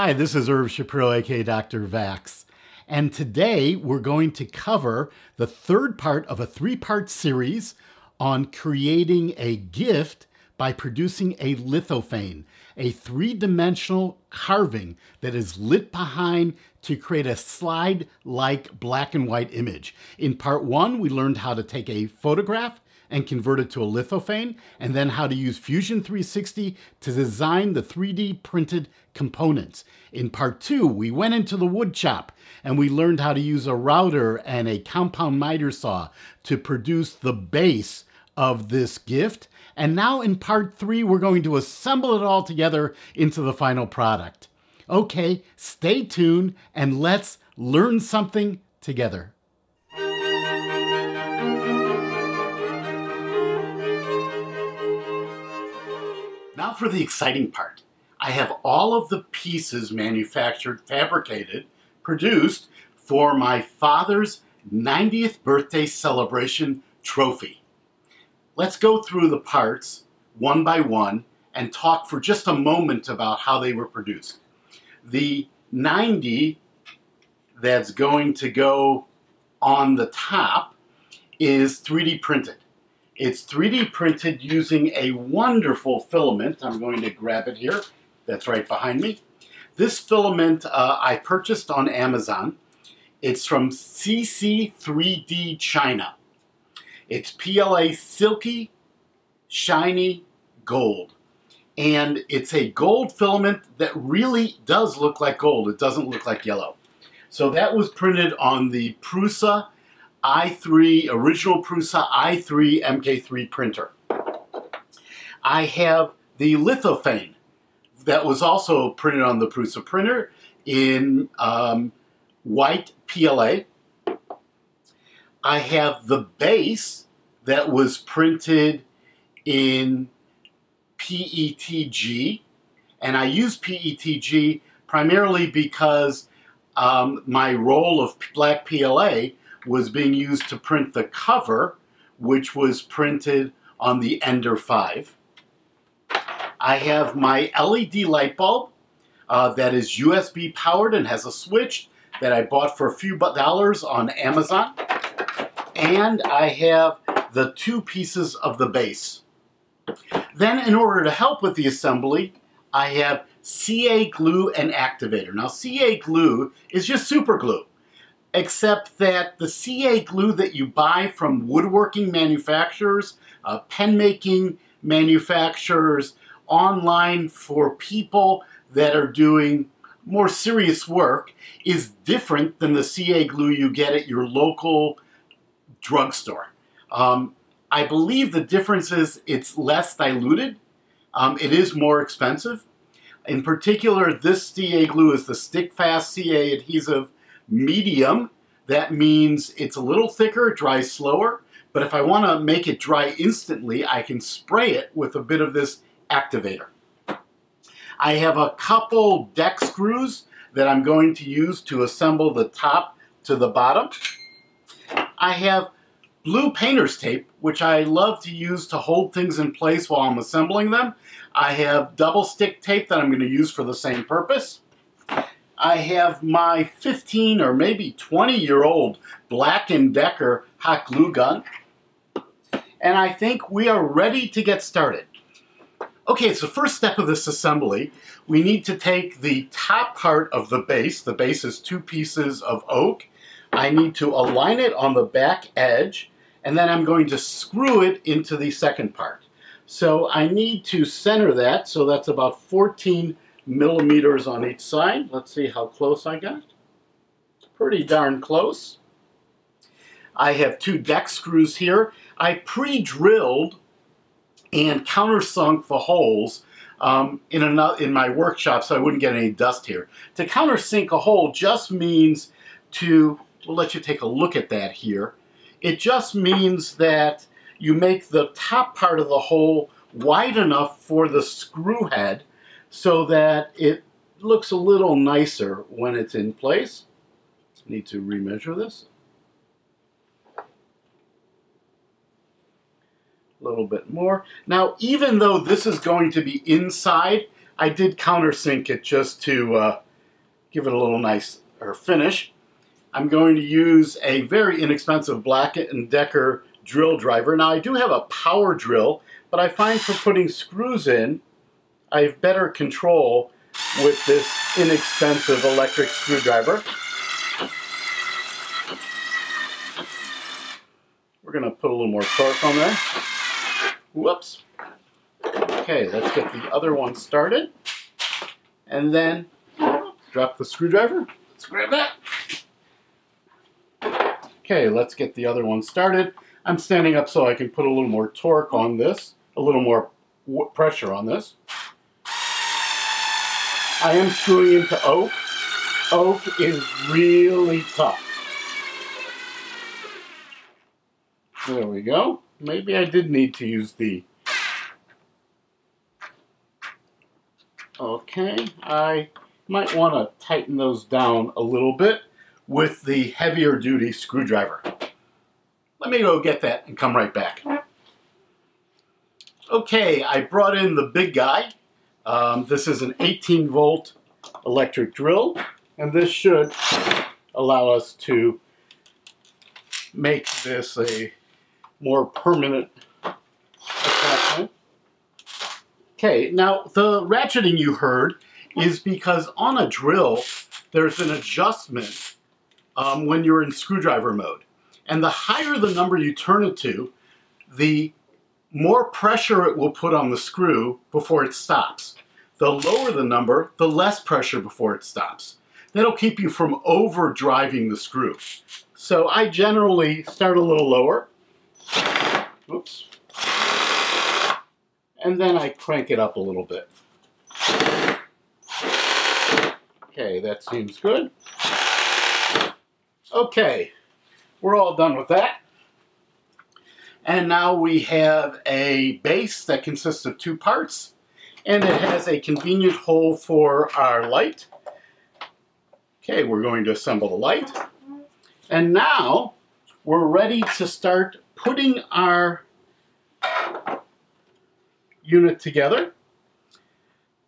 Hi, this is Irv Shapiro, aka Dr. Vax, and today we're going to cover the third part of a three-part series on creating a gift by producing a lithophane, a three-dimensional carving that is lit behind to create a slide-like black and white image. In part one, we learned how to take a photograph and convert it to a lithophane, and then how to use Fusion 360 to design the 3D printed components. In part two, we went into the wood shop and we learned how to use a router and a compound miter saw to produce the base of this gift. And now in part three, we're going to assemble it all together into the final product. Okay, stay tuned and let's learn something together. Now for the exciting part. I have all of the pieces manufactured, fabricated, produced for my father's 90th birthday celebration trophy. Let's go through the parts one by one and talk for just a moment about how they were produced. The 90 that's going to go on the top is 3D printed. It's 3D printed using a wonderful filament. I'm going to grab it here. That's right behind me. This filament I purchased on Amazon. It's from CC3D China. It's PLA silky, shiny gold. And it's a gold filament that really does look like gold. It doesn't look like yellow. So that was printed on the Prusa I3, original Prusa I3 MK3 printer. I have the lithophane that was also printed on the Prusa printer in white PLA. I have the base that was printed in PETG, and I use PETG primarily because my roll of black PLA was being used to print the cover, which was printed on the Ender 5. I have my LED light bulb that is USB powered and has a switch that I bought for a few dollars on Amazon. And I have the two pieces of the base. Then in order to help with the assembly, I have CA glue and activator. Now CA glue is just super glue, except that the CA glue that you buy from woodworking manufacturers, pen making manufacturers, online for people that are doing more serious work is different than the CA glue you get at your local drugstore. I believe the difference is it's less diluted. It is more expensive. In particular, this CA glue is the Stickfast CA adhesive medium. That means it's a little thicker, it dries slower, but if I want to make it dry instantly, I can spray it with a bit of this activator. I have a couple deck screws that I'm going to use to assemble the top to the bottom. I have blue painter's tape, which I love to use to hold things in place while I'm assembling them. I have double stick tape that I'm going to use for the same purpose. I have my 15 or maybe 20-year-old Black & Decker hot glue gun. And I think we are ready to get started. Okay, so first step of this assembly, we need to take the top part of the base. The base is two pieces of oak. I need to align it on the back edge, and then I'm going to screw it into the second part. So I need to center that, so that's about 14 millimeters on each side. Let's see how close I got. Pretty darn close. I have two deck screws here. I pre-drilled and countersunk the holes in my workshop so I wouldn't get any dust here. To countersink a hole just means to, we'll let you take a look at that here. It just means that you make the top part of the hole wide enough for the screw head so that it looks a little nicer when it's in place. I need to remeasure this. A little bit more. Now, even though this is going to be inside, I did countersink it just to give it a little nicer finish. I'm going to use a very inexpensive Black & Decker drill driver. Now I do have a power drill, but I find for putting screws in, I have better control with this inexpensive electric screwdriver. We're going to put a little more torque on there. Whoops. Okay, let's get the other one started. And then drop the screwdriver. Let's grab that. Okay, let's get the other one started. I'm standing up so I can put a little more torque on this, a little more pressure on this. I am screwing into oak. Oak is really tough. There we go. Maybe I did need to use the... Okay, I might want to tighten those down a little bit with the heavier duty screwdriver. Let me go get that and come right back. Okay, I brought in the big guy. This is an 18-volt electric drill, and this should allow us to make this a more permanent attachment. Okay, now the ratcheting you heard is because on a drill, there's an adjustment when you're in screwdriver mode. And the higher the number you turn it to, the more pressure it will put on the screw before it stops. The lower the number, the less pressure before it stops. That'll keep you from overdriving the screw. So I generally start a little lower. Oops. And then I crank it up a little bit. Okay, that seems good. Okay. We're all done with that. And now we have a base that consists of two parts, and it has a convenient hole for our light. Okay, we're going to assemble the light. And now we're ready to start putting our unit together.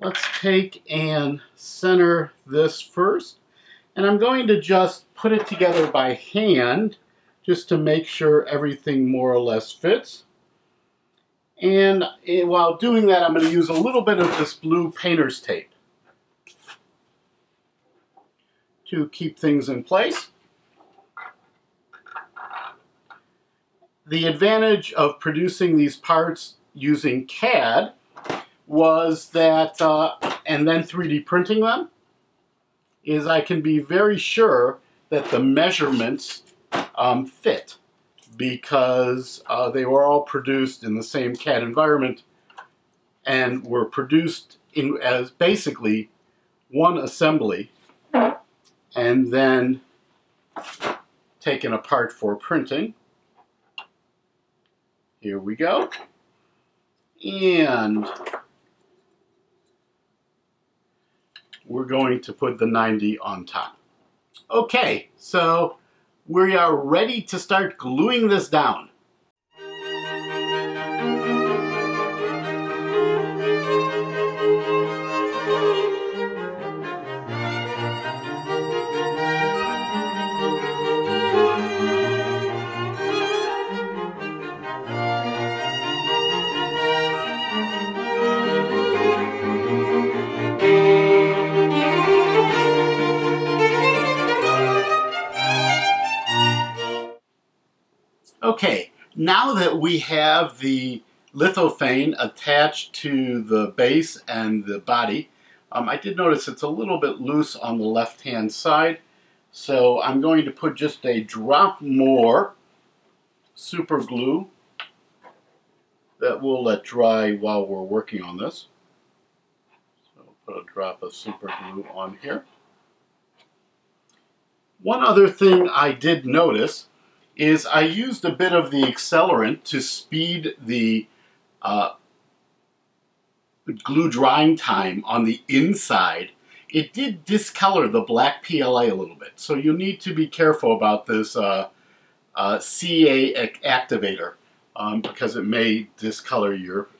Let's take and center this first. And I'm going to just put it together by hand just to make sure everything more or less fits. And while doing that, I'm going to use a little bit of this blue painter's tape to keep things in place. The advantage of producing these parts using CAD was that, and then 3D printing them, is I can be very sure that the measurements fit because they were all produced in the same CAD environment and were produced in as basically one assembly and then taken apart for printing. Here we go. And we're going to put the 90 on top. Okay, so we are ready to start gluing this down. Okay, now that we have the lithophane attached to the base and the body, I did notice it's a little bit loose on the left-hand side, so I'm going to put just a drop more super glue that we'll let dry while we're working on this. So I'll put a drop of super glue on here. One other thing I did notice is I used a bit of the accelerant to speed the glue drying time on the inside. It did discolor the black PLA a little bit, so you need to be careful about this CA activator because it may discolor your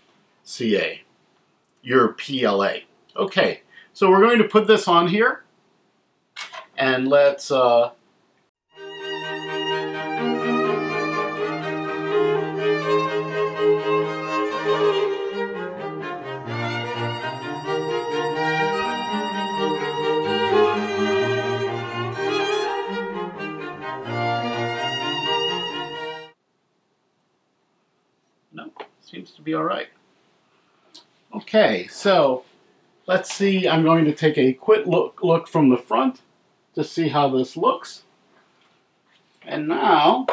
PLA. Okay, so we're going to put this on here and let's seems to be all right. Okay, so let's see. I'm going to take a quick look from the front to see how this looks. And now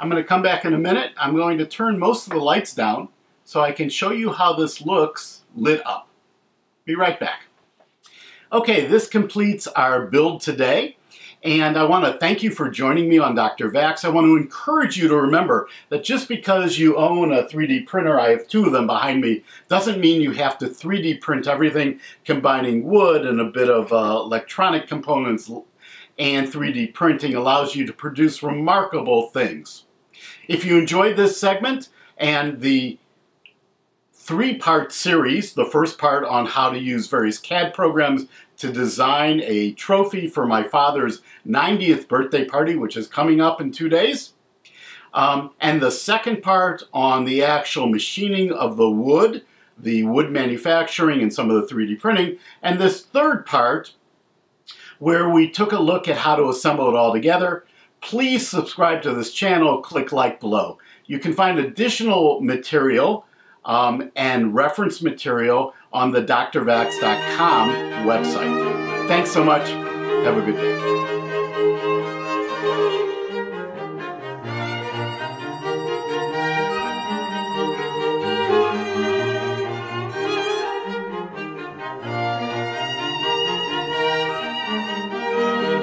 I'm going to come back in a minute. I'm going to turn most of the lights down so I can show you how this looks lit up. Be right back. Okay, this completes our build today. And I want to thank you for joining me on Dr. Vax. I want to encourage you to remember that just because you own a 3D printer, I have two of them behind me, doesn't mean you have to 3D print everything, combining wood and a bit of electronic components, and 3D printing allows you to produce remarkable things. If you enjoyed this segment and the three-part series, the first part on how to use various CAD programs to design a trophy for my father's 90th birthday party, which is coming up in 2 days. And the second part on the actual machining of the wood manufacturing and some of the 3D printing. And this third part where we took a look at how to assemble it all together. Please subscribe to this channel, click like below. You can find additional material and reference material on the DrVax.com website. Thanks so much. Have a good day.